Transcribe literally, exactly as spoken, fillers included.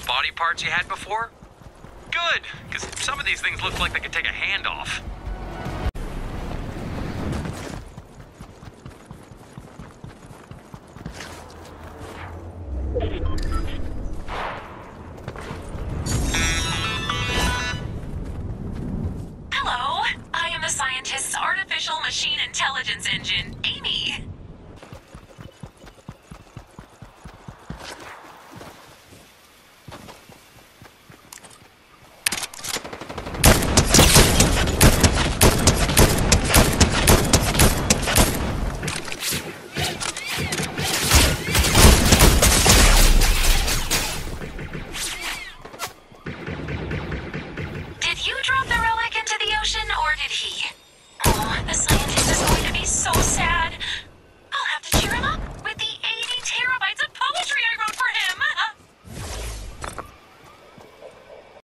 the body parts you had before? Good, because some of these things look like they could take a hand off. Hello, I am the scientist's artificial machine intelligence engine, Amy. Did he drop the relic into the ocean, or did he? Oh, the scientist is going to be so sad.